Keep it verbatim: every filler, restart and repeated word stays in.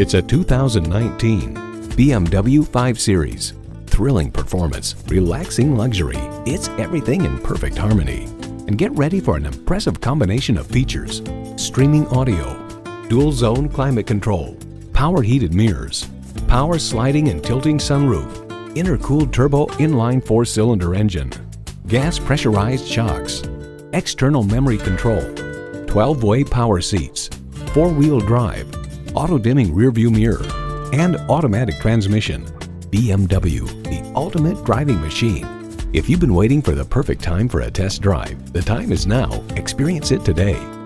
It's a two thousand nineteen B M W five series. Thrilling performance, relaxing luxury. It's everything in perfect harmony. And get ready for an impressive combination of features: streaming audio, dual zone climate control, power heated mirrors, power sliding and tilting sunroof, intercooled turbo inline four-cylinder engine, gas pressurized shocks, external memory control, twelve-way power seats, four-wheel drive, auto-dimming rearview mirror, and automatic transmission. B M W, the ultimate driving machine. If you've been waiting for the perfect time for a test drive, the time is now. Experience it today.